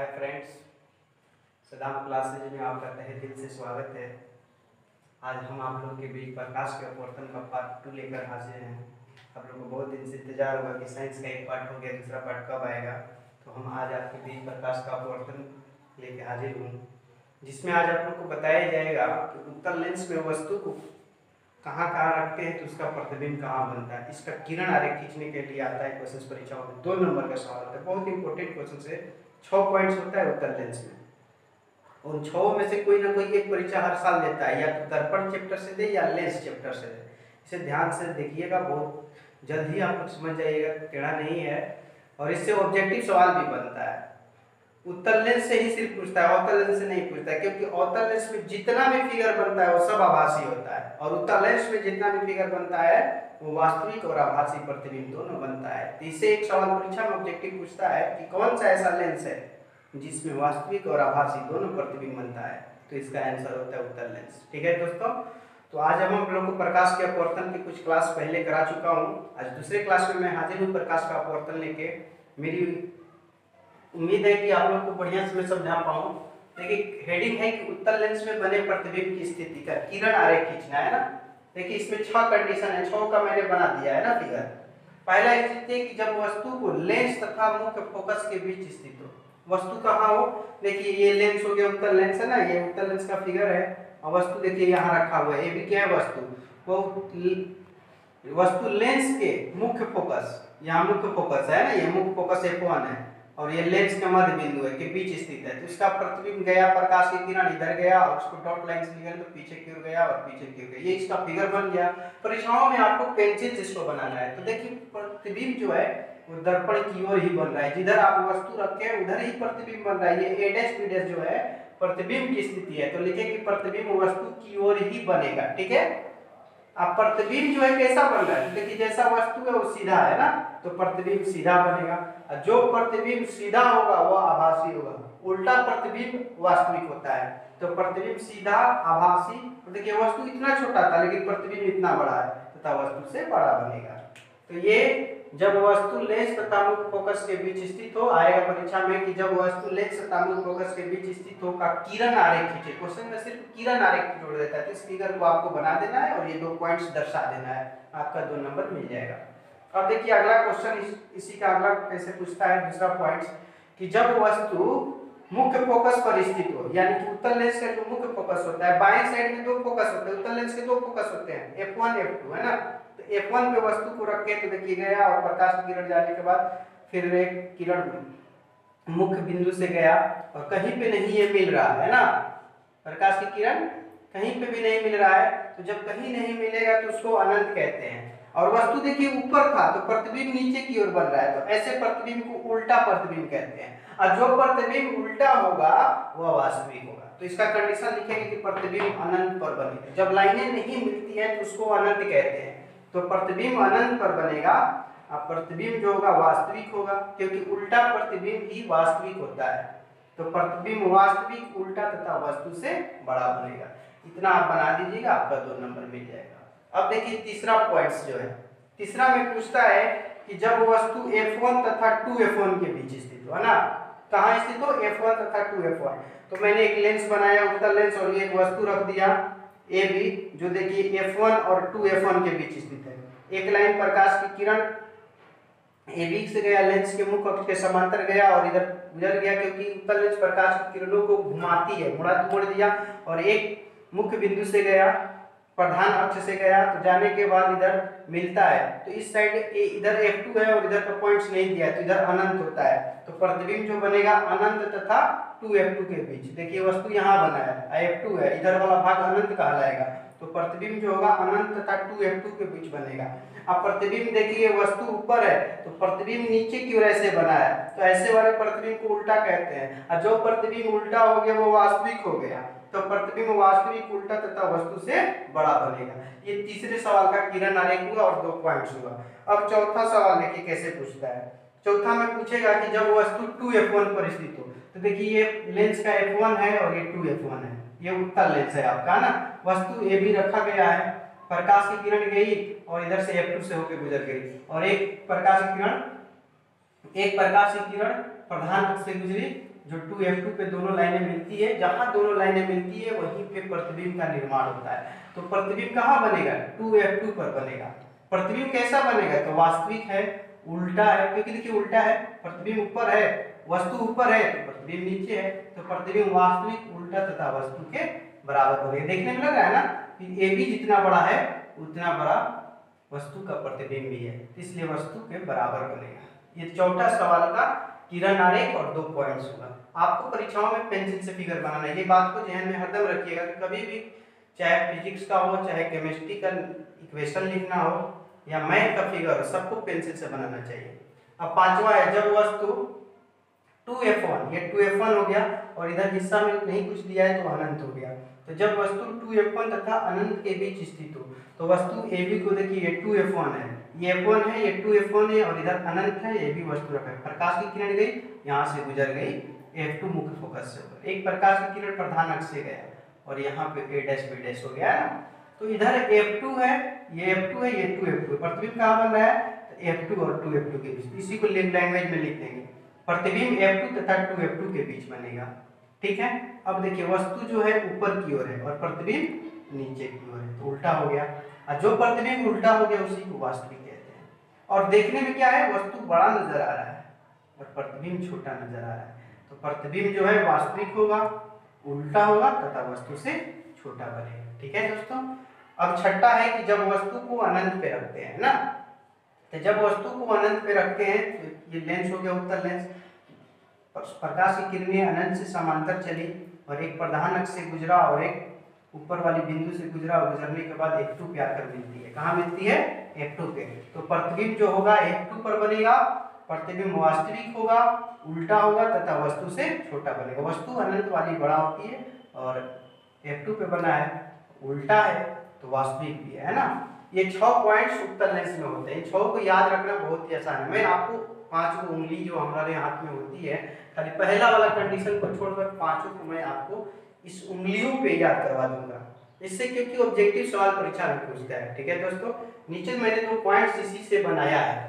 Hi friends, Saddam classes में आपका तहे दिल से स्वागत है। आज हम आप लोग के बीच प्रकाश के अपवर्तन का पार्ट 2 लेकर हाजिर हैं। आप लोगों को बहुत दिन से इंतजार होगा कि साइंस का एक पार्ट हो गया, दूसरा पार्ट कब आएगा। तो हम आज आपके बीच प्रकाश का अपवर्तन लेकर हाजिर हूँ, जिसमें आज आप लोग को बताया जाएगा कि उत्तल लेंस में वस्तु को कहाँ कहाँ रखते हैं तो उसका प्रतिबिंब कहाँ बनता है। इसका किरण आरेख खींचने के लिए आता है क्वेश्चन परीक्षाओं में, 2 नंबर का सवाल होता है। बहुत इंपॉर्टेंट क्वेश्चन से 6 पॉइंट्स होता है उत्तल लेंस में। उन 6 में से कोई ना कोई एक परीक्षा हर साल देता है, या तो दर्पण चैप्टर से दे या लेंस चैप्टर से दे। इसे ध्यान से देखिएगा, बहुत जल्द ही आप समझ जाइएगा टेढ़ा नहीं है, और इससे ऑब्जेक्टिव सवाल भी बनता है। उत्तल लेंस से ही सिर्फ पूछता है, अवतल लेंस से नहीं पूछता है, क्योंकि अवतल लेंस में जितना भी फिगर बनता है वो सब आभासी होता है, और उत्तल लेंस में जितना भी फिगर बनता है वो वास्तविक और आभासी प्रतिबिंब दोनों बनता है। तो इससे एक सवाल परीक्षा में ऑब्जेक्टिव पूछता है कि कौन सा ऐसा लेंस है जिसमें वास्तविक और आभासी दोनों प्रतिबिंब बनता है। तो इसका आंसर होता है उत्तल लेंस। ठीक है दोस्तों, तो आज हम आप लोगों को प्रकाश के अपवर्तन की कुछ क्लास पहले करा चुका हूँ। आज दूसरे क्लास में मैं हाजिर हूँ प्रकाश का अपवर्तन लेके। मेरी उम्मीद है कि आप लोग को बढ़िया से मैं समझा पाऊँ। देखिए, हेडिंग है कि उत्तल लेंस में बने प्रतिबिंब की स्थिति का किरण आरेख खींचना है ना। देखिए, इसमें 6 कंडीशन है, 6 का मैंने बना दिया है ना फिगर। पहला स्थिति है कि जब वस्तु को लेंस तथा मुख्य फोकस के बीच स्थित हो। वस्तु कहाँ हो? देखिए, ये लेंस हो गया, उत्तल लेंस है ना, ये उत्तल लेंस का फिगर है। और वस्तु देखिए यहाँ रखा हुआ है, ये भी क्या है वस्तु, वो वस्तु लेंस के मुख्य फोकस, यहाँ मुख्य फोकस है ना, ये मुख्य फोकस F1 है, और ये लेंस का मध्य बिंदु है के बीच स्थित है। तो इसका प्रतिबिंब गया, प्रकाश की किरण इधर गया और उसको डॉट लाइन से निगल तो पीछे की ओर गया और पीछे की ओर गया, ये इसका फिगर बन गया। परीक्षाओं में आपको पेंसिल से इसको बनाना है। तो देखिए, प्रतिबिंब जो है वो दर्पण की ओर ही बन रहा है, जिधर आप वस्तु रखे उधर ही प्रतिबिंब बन रहा है। ये A' B' जो है प्रतिबिंब की स्थिति है, तो लिखे कि प्रतिबिंब वस्तु की ओर ही बनेगा। ठीक है, अब प्रतिबिंब जो है कैसा बन रहा है? देखिए, जैसा वस्तु है वो सीधा है ना, तो प्रतिबिंब सीधा बनेगा, और जो प्रतिबिंब सीधा होगा वो आभासी होगा। उल्टा प्रतिबिंब वास्तविक होता है, तो प्रतिबिंब सीधा आभासी। तो देखिए, वस्तु इतना छोटा था लेकिन प्रतिबिंब इतना बड़ा है, तथा वस्तु से बड़ा बनेगा। तो ये जब वस्तु लेंस तथा मुख्य फोकस के बीच स्थित हो, आएगा परीक्षा में कि जब वस्तु लेंस तथा मुख्य फोकस के बीच स्थित हो का किरण आरेख खींचे। क्वेश्चन में सिर्फ किरण आरेख जोड़ देता है। तो इस फिगर को आपको बना देना है और ये 2 पॉइंट्स दर्शा देना है, आपका 2 नंबर मिल जाएगा। अब देखिए अगला क्वेश्चन, इसी का अगला कैसे पूछता है, दूसरा पॉइंट कि जब वस्तु मुख्य फोकस पर स्थित हो, यानी कि उत्तल लेंस का जो मुख्य फोकस होता है, बाएं साइड में 2 फोकस होते हैं, उत्तल लेंस के 2 फोकस होते हैं, F1 F2 है ना। तो F1 पे वस्तु को रख के तो देखिए गया, और प्रकाश की किरण जाने के बाद फिर एक किरण मुख्य बिंदु से गया, और कहीं पे नहीं ये मिल रहा है ना, प्रकाश की किरण कहीं पे भी नहीं मिल रहा है। तो जब कहीं नहीं मिलेगा तो उसको अनंत कहते हैं। और वस्तु देखिए ऊपर था तो प्रतिबिंब नीचे की ओर बन रहा है, तो ऐसे प्रतिबिंब को उल्टा प्रतिबिंब कहते हैं, और जो प्रतिबिंब उल्टा होगा वह वास्तविक होगा। तो इसका कंडीशन लिखेंगे कि प्रतिबिंब अनंत पर बने। जब लाइनें नहीं मिलती हैं तो उसको अनंत कहते हैं। तो प्रतिबिंब अनंत पर बनेगा, अब प्रतिबिंब जो होगा वास्तविक होगा, क्योंकि उल्टा प्रतिबिंब ही वास्तविक होता है। तो प्रतिबिंब वास्तविक, उल्टा तथा वस्तु से बड़ा बनेगा। इतना आप बना दीजिएगा, आपका 2 नंबर मिल जाएगा। अब देखिए तीसरा पॉइंट्स जो है, तीसरा में पूछता है कि जब वस्तु F1 तथा 2F1 के बीच स्थित हो, है ना, कहाँ स्थित हो, F1 तथा 2F1। तो मैंने एक लेंस बनाया उत्तल लेंस, और ये एक वस्तु रख दिया AB, जो देखिए F1 और 2F1 के बीच स्थित है। एक लाइन प्रकाश की किरण AB से गया, लेंस के मुख्य अक्ष के समांतर गया और इधर गुजर गया, क्योंकि उत्तल लेंस प्रकाश की किरणों को घुमाती है, मोड़ दिया, और एक मुख्य बिंदु से गया, प्रधान अक्ष से गया, तो जाने के बाद इधर मिलता है। तो इस साइड इधर F2 है और इधर पर पॉइंट्स नहीं दिया, तो इधर अनंत होता है। तो प्रतिबिंब जो बनेगा अनंत तथा 2F2 के बीच। देखिए, वस्तु यहाँ बना है, F2 है, इधर वाला भाग अनंत कहलाएगा, तो प्रतिबिंब जो होगा अनंत तथा 2F2 के बीच बनेगा। अब प्रतिबिंब देखिए, वस्तु ऊपर है तो प्रतिबिंब नीचे की ओर ऐसे बना है, तो ऐसे वाले प्रतिबिंब को उल्टा कहते हैं, और जो प्रतिबिंब उल्टा हो गया वो वास्तविक हो गया। तो प्रतिबिंब वास्तविक, उल्टा तथा वस्तु से बड़ा बनेगा। ये तीसरे सवाल का किरण आरेख हुआ और 2 पॉइंट्स हुआ। अब चौथा सवाल देखिए कैसे पूछता है। चौथा में पूछेगा कि जब वस्तु 2F1 पर स्थित हो, तो देखिए ये लेंस का F1 है और ये 2F1 है, ये उत्तल लेंस है आपका ना, वस्तु AB रखा गया है, प्रकाश की किरण गई और इधर से F2 से होकर गुजर गई, और एक प्रकाश की किरण प्रधान से गुजरे जो 2F2 पे दोनों लाइनें मिलती है, जहां दोनों लाइनें मिलती है वहीं पे प्रतिबिंब का निर्माण होता है। तो प्रतिबिंब कहाँ बनेगा? 2F2 पर बनेगा। प्रतिबिंब कैसा बनेगा? तो वास्तविक है, उल्टा है, क्योंकि देखिए उल्टा है, प्रतिबिंब ऊपर है, वस्तु ऊपर है तो प्रतिबिंब नीचे है, तो प्रतिबिंब वास्तविक उल्टा तथा वस्तु के बराबर बनेगा। देखने में लग रहा है ना कि AB जितना बड़ा है उतना बड़ा वस्तु का प्रतिबिंब भी है, इसलिए वस्तु के बराबर बनेगा। ये चौथा सवाल का किरण आरेख और 2 पॉइंट्स होगा। आपको परीक्षाओं में पेंसिल से फिगर बनाना है, ये बात को ध्यान में हरदम रखिएगा कि कभी भी चाहे फिजिक्स का हो, चाहे केमिस्ट्री का इक्वेशन लिखना हो या मैथ का फिगर, सबको पेंसिल से बनाना चाहिए। अब पांचवा है जब वस्तु 2F1, ये 2F1 हो गया और इधर हिस्सा में नहीं कुछ दिया है तो अनंत हो गया। तो जब वस्तु 2F1 तथा अनंत के बीच स्थित हो, तो वस्तु AB को देखिए 2F1 है, ये F1 है, ये 2F1 है और इधर अनंत है, ये भी वस्तु रखा है। प्रकाश की किरण गई यहाँ से गुजर गई F2 मुख्य फोकस से होकर, एक प्रकाश की किरण प्रधान अक्ष से गया और यहाँ पे A' हो गया ना, तो इधर F2 है, ये F2 है, ये 2F2, प्रतिबिंब कहाँ बन रहा है तो F2 और 2F2 के बीच। इसी को लैंग्वेज में लिख देंगे, प्रतिबिंब F2 तथा 2F2 के बीच बनेगा। ठीक है, अब देखिए वस्तु जो है ऊपर की ओर है और प्रतिबिंब नीचे की ओर है तो उल्टा हो गया, और जो प्रतिबिंब उल्टा हो गया उसी को वास्तविक कहते हैं। और देखने में क्या है, वस्तु बड़ा नजर आ रहा है और प्रतिबिंब छोटा नजर आ रहा है, तो प्रतिबिंब जो है वास्तविक होगा, उल्टा होगा तथा वस्तु से छोटा बनेगा। ठीक है दोस्तों, अब छठा है कि जब वस्तु को अनंत पे रखते हैं ना, तो जब वस्तु को अनंत पे रखते हैं तो ये लेंस हो गया उत्तल लेंस, प्रकाश की किरणें अनंत से समांतर चली और एक प्रधान अक्ष से गुजरा और एक ऊपर वाली बिंदु से गुजरा और गुजरने के बाद F2 पे आकर मिलती है। कहाँ मिलती है? F2 पे। तो प्रतिबिंब जो होगा F2 पर बनेगा, प्रतिबिंब वास्तविक होगा, उल्टा होगा तथा वस्तु से छोटा बनेगा। वस्तु अनंत वाली बड़ा होती है और F2 पे बना है, उल्टा है तो वास्तविक भी है ना। ये 6 पॉइंट्स उत्तल लेंस में होते हैं, 6 को याद रखना बहुत ही आसान है। मैं आपको 5 उंगली जो हमारे हाथ में होती है, खाली पहला वाला कंडीशन को छोड़कर 5 को मैं आपको इस उंगलियों पे याद करवा दूंगा, इससे क्योंकि ऑब्जेक्टिव सवाल परीक्षा में पूछता है। ठीक है दोस्तों, नीचे मैंने 2 पॉइंट्स इसी से बनाया है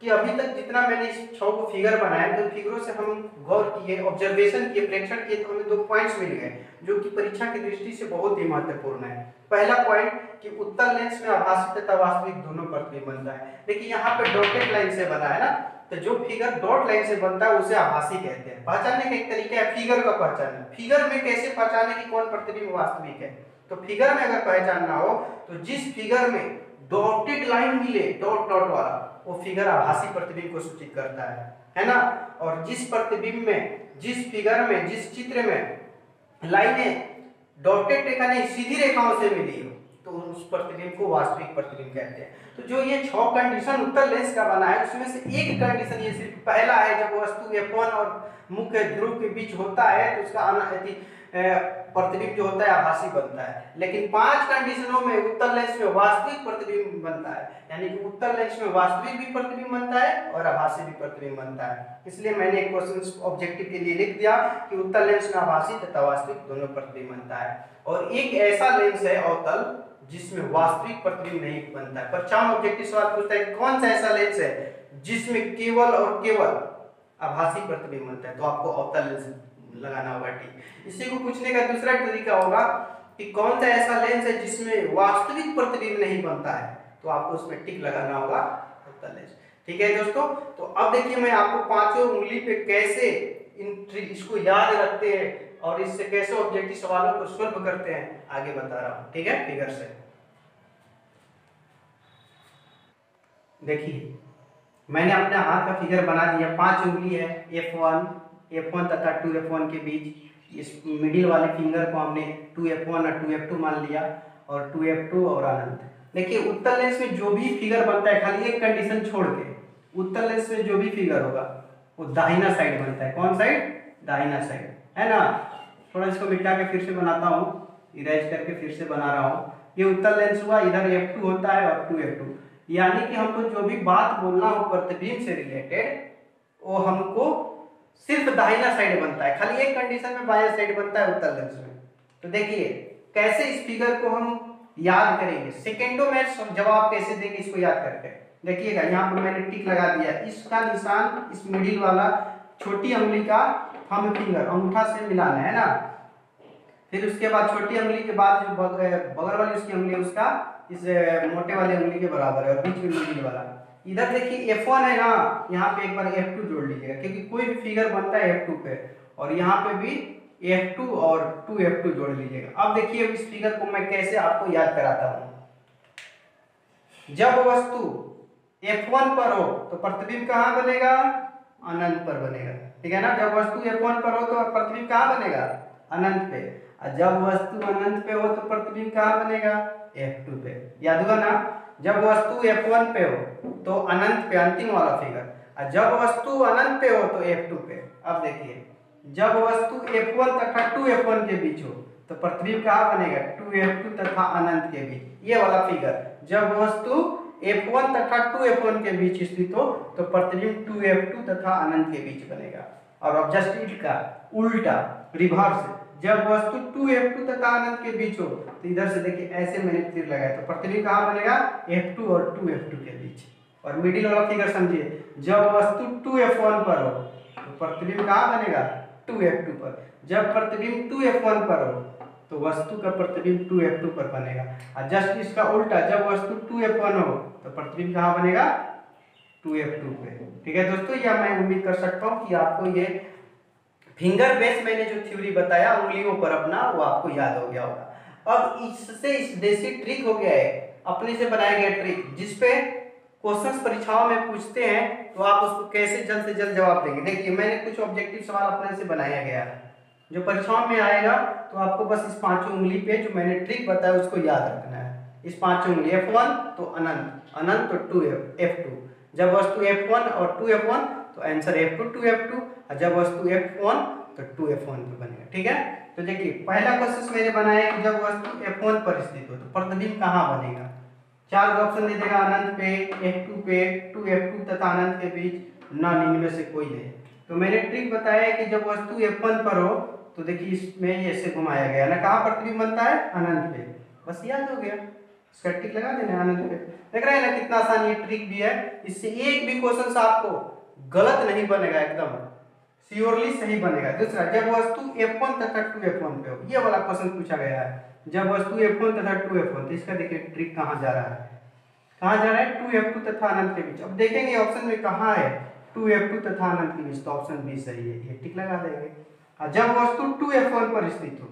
कि अभी तक जितना मैंने इस 6 को फिगर बनाया, तो फिगरों से हम गौर किए, ऑब्जर्वेशन किए, प्रेक्षण किए, तो हमें 2 पॉइंट्स मिल गए जो कि परीक्षा की दृष्टि से बहुत ही महत्वपूर्ण है। पहला पॉइंट कि उत्तल लेंस में आभासी तथा वास्तविक दोनों प्रतिबिंब बनता है। देखिए यहाँ पे डॉटेड लाइन से बना है ना, तो जो फिगर डॉट लाइन से बनता है उसे आभासी कहते हैं। पहचानने का एक तरीका है फिगर का पहचानना, फिगर में कैसे पहचाने कि कौन प्रतिबिंब वास्तविक है। तो फिगर में अगर पहचानना हो तो जिस फिगर में डॉटेड लाइन मिले, डॉट डॉट वाला, वो फिगर आभासी प्रतिबिंब को सूचित करता है ना। और जिस प्रतिबिंब में, जिस फिगर में, जिस चित्र में लाइनें डॉटेड रेखा नहीं सीधी रेखाओं से मिली हो, तो उस प्रतिबिंब को वास्तविक प्रतिबिंब कहते हैं। तो जो ये 6 कंडीशन उत्तल लेंस का बना है, उसमें से एक कंडीशन ये सिर्फ पहला है, जब वस्तु F1 और मुख्य ध्रुव के बीच होता है तो उसका प्रतिबिंब जो होता है आभासी बनता है। लेकिन 5 कंडीशनों में उत्तल लेंस में वास्तविक प्रतिबिंब बनता है, यानी कि उत्तल लेंस में वास्तविक भी प्रतिबिंब बनता है और आभासी भी प्रतिबिंब बनता है। इसलिए मैंने एक क्वेश्चन ऑब्जेक्टिव के लिए लिख दिया कि उत्तल लेंस में आभासी तथा वास्तविक दोनों प्रतिबिंब बनता है। और एक ऐसा लेंस है अवतल जिसमें वास्तविक प्रतिबिंब नहीं बनता है। परीक्षा में ऑब्जेक्टिव सवाल पूछता है कौन सा ऐसा लेंस है जिसमें केवल और केवल आभासी प्रतिबिंब बनता है, तो आपको अवतल लेंस लगाना होगा। ठीक, इसी को पूछने का दूसरा तरीका होगा कि कौन सा ऐसा लेंस है जिसमें वास्तविक प्रतिबिंब नहीं बनता है, तो आपको उसमें टिक लगाना होगा उत्तल लेंस। ठीक है दोस्तों, तो अब देखिए मैं आपको 5 उंगली पे कैसे इसको याद रखते हैं और इससे कैसे ऑब्जेक्टिव सवालों को सॉल्व करते हैं आगे बता रहा हूँ। ठीक है, फिगर से देखिए मैंने अपने हाथ का फिगर बना दिया, 5 उंगली है, F1 तथा 2F1 के बीच इस मिडिल वाले फिंगर को हमने 2F1 और 2F2 मान लिया और 2F2 और अनंत। देखिए उत्तल लेंस में जो भी फिगर बनता है, खाली एक कंडीशन छोड़ के उत्तल लेंस में जो भी फिगर होगा वो दाहिना साइड बनता है। कौन साइड? दाहिना साइड, है ना। थोड़ा इसको मिटा के फिर से बनाता हूँ, इरेज करके फिर से बना रहा हूँ। ये उत्तल लेंस हुआ, इधर F2 होता है और 2F2, यानी कि हमको जो भी बात बोलना हो प्रतिबिंब से रिलेटेड वो हमको सिर्फ दाहिना साइड बनता है, खाली एक कंडीशन में बायां साइड बनता है उत्तल लेंस में। तो देखिए कैसे इस फिगर को हम याद करेंगे, सेकंडों में जवाब कैसे देंगे इसको याद करके। देखिएगा यहाँ पर मैंने टिक लगा दिया, इसका निशान इस मिडिल वाला छोटी उंगली का थंब फिंगर अंगूठा से मिलाना है ना। फिर उसके बाद छोटी उंगली के बाद जो बगल वाली उसकी उंगली है उसका इस मोटे वाली उंगली के बराबर है और बीच में उंगली वाला। इधर देखिए F1 है ना, यहाँ पे एक बार F2 जोड़ लीजिएगा क्योंकि कोई भी फिगर बनता है F2 पे, और यहाँ पे भी F2 और 2F2 जोड़ लीजिएगा। अब देखिए इस फिगर को मैं कैसे आपको याद कराता हूँ। जब वस्तु F1 पर हो तो प्रतिबिंब कहाँ बनेगा? अनंत पर बनेगा, ठीक है ना। जब वस्तु F1 पर हो तो प्रतिबिंब कहाँ बनेगा? अनंत पे। और जब वस्तु अनंत पे हो तो प्रतिबिंब कहाँ बनेगा? F2 पे। याद हुआ ना। जब वस्तु F1 पे हो तो अनंत पे, अंतिम वाला फिगर। और जब वस्तु अनंत पे हो तो F2 पे। अब देखिए जब वस्तु F1 तथा 2F1 के बीच हो तो प्रतिबिंब कहाँ बनेगा? 2F2 तथा अनंत के बीच, ये वाला फिगर। जब वस्तु F1 तथा 2F1 के बीच स्थित हो तो प्रतिबिंब 2F2 तथा अनंत के बीच बनेगा। और अब जस्ट इसका उल्टा, रिवर्स, जब वस्तु 2F2 तथा अनंत के बीच हो तो इधर से देखिए ऐसे मैंने तीर लगाया तो प्रतिबिंब कहाँ बनेगा? F2 और 2F2 के बीच। और मिडिल वाला फिगर समझिए, जब वस्तु 2F1 पर हो तो प्रतिबिंब कहाँ बनेगा? 2F2 पर। जब प्रतिबिंब 2F1 पर हो तो वस्तु का प्रतिबिंब 2F2 पर बनेगा। और जस्ट इसका उल्टा, जब वस्तु 2F1 हो तो प्रतिबिंब कहाँ बनेगा? 2F2 पे। ठीक है दोस्तों, यह मैं उम्मीद कर सकता हूँ कि आपको ये फिंगर बेस मैंने जो थ्योरी बताया उंगलियों पर अपना, वो आपको याद हो गया होगा। अब इससे इस देसी ट्रिक हो गया है, अपने से बनाया गया ट्रिक जिसपे क्वेश्चन परीक्षाओं में पूछते हैं, तो आप उसको कैसे जल्द से जल्द जवाब देंगे। देखिए मैंने कुछ ऑब्जेक्टिव सवाल अपने से बनाया गया है जो परीक्षाओं में आएगा, तो आपको बस इस पांचों उंगली पे जो मैंने ट्रिक बताया उसको याद रखना है। इस पांचों उंगली F1 तो अनंत, अनंत तो 2F2। जब वस्तु F1 और 2F1 तो आंसर F2 2F2, और जब वस्तु F1 तो 2F1 पे बनेगा। ठीक है, तो देखिए पहला क्वेश्चन मैंने बनाया कि जब वस्तु F1 पर स्थित हो तो प्रतिबिंब कहाँ बनेगा? चार ऑप्शन दे देगा, अनंत पे, F2 पे, 2F2 तथा अनंत के बीच, नॉन, इनमें से कोई नहीं। तो मैंने ट्रिक बताया कि जब वस्तु F1 पर हो तो देखिए इसमें ऐसे घुमाया गया ना, कहाँ प्रतिबिंब बनता है? अनंत पे। बस याद हो गया, इसका टिक लगा देना अनंत पे। देख रहे हैं ना कितना आसान ये ट्रिक भी है, इससे एक भी क्वेश्चन आपको गलत नहीं बनेगा, एकदम श्योरली सही बनेगा। दूसरा, जब वस्तु F1 तथा 2F1 पे हो, ये वाला क्वेश्चन पूछा गया है। जब वस्तु F1 तथा 2F1, तो इसका देखिए ट्रिक कहाँ जा रहा है? कहाँ जा रहा है? 2F2 तथा अनंत के बीच। अब देखेंगे ऑप्शन में कहाँ है 2F2 तथा अनंत के बीच, तो ऑप्शन बी सही है, ये टिक लगा देंगे। जब वस्तु 2F1 पर स्थित हो,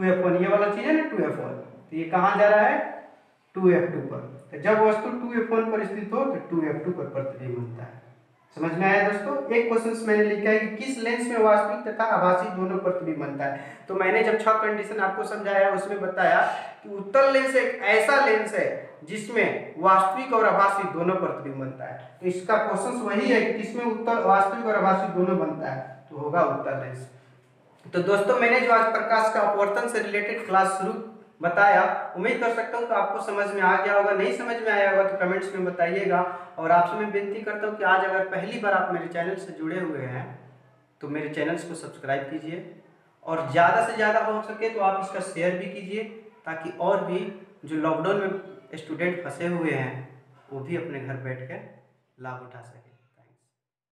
2F1 ये वाला चीज है ना 2F1, तो ये कहाँ जा रहा है? 2F2 पर। तो जब वस्तु 2F1 पर स्थित हो तो 2F2 पर प्रतिबिंब बनता है। समझ में आया दोस्तों। एक क्वेश्चन मैंने लिखा है कि किस लेंस में वास्तविक तथा आभासी दोनों प्रतिबिंब बनता है, तो मैंने जब 6 कंडीशन आपको समझाया उसमें बताया कि उत्तल लेंस एक ऐसा लेंस है जिसमें वास्तविक और आभासी दोनों प्रतिबिंब बनता है। तो इसका क्वेश्चन वही है कि किसमें उत्तल, वास्तविक और आभासी दोनों बनता है, तो होगा उत्तर लेंस। तो दोस्तों मैंने जो आज प्रकाश का अपवर्तन से रिलेटेड क्लास शुरू बताया, उम्मीद कर सकता हूँ कि आपको समझ में आ गया होगा। नहीं समझ में आया होगा तो कमेंट्स में बताइएगा। और आपसे मैं विनती करता हूँ कि आज अगर पहली बार आप मेरे चैनल से जुड़े हुए हैं तो मेरे चैनल्स को सब्सक्राइब कीजिए, और ज़्यादा से ज़्यादा हो सके तो आप इसका शेयर भी कीजिए, ताकि और भी जो लॉकडाउन में स्टूडेंट फंसे हुए हैं वो भी अपने घर बैठ कर लाभ उठा सकें।